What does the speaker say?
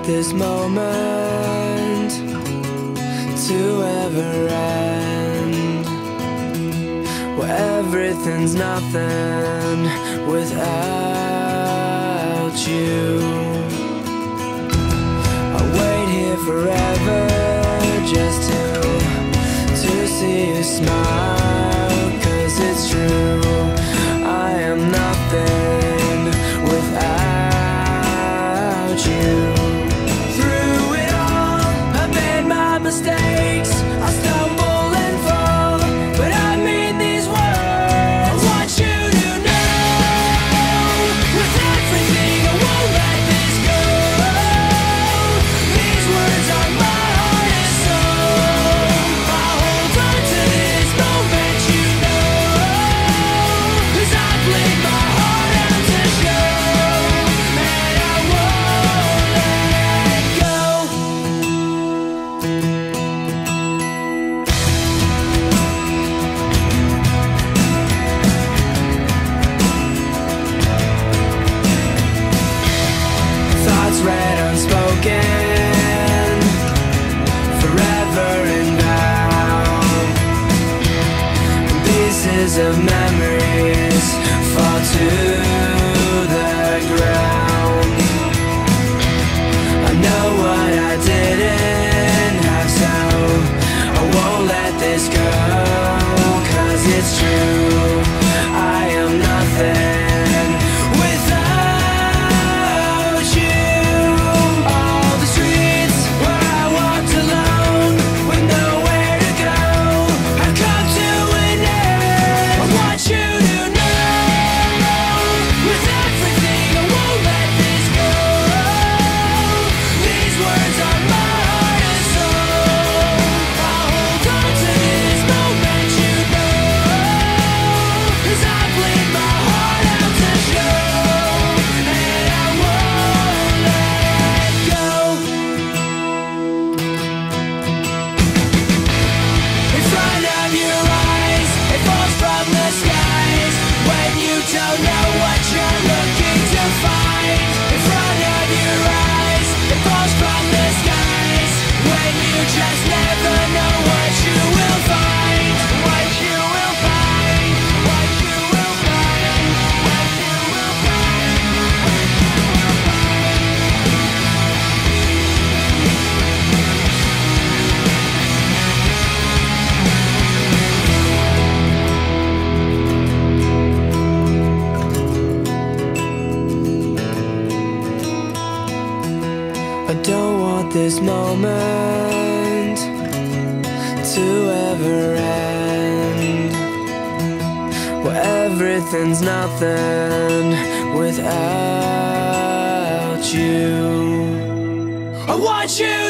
want this moment to ever end, where everything's nothing without you. I'll wait here forever just to see you smile, 'cause it's true, I am nothing. Read unspoken, forever inbound, and pieces of memories fall to the ground. I know what I didn't have, so I won't let this go, 'cause it's true, I am nothing. I don't want this moment to ever end, where everything's nothing without you. I want you.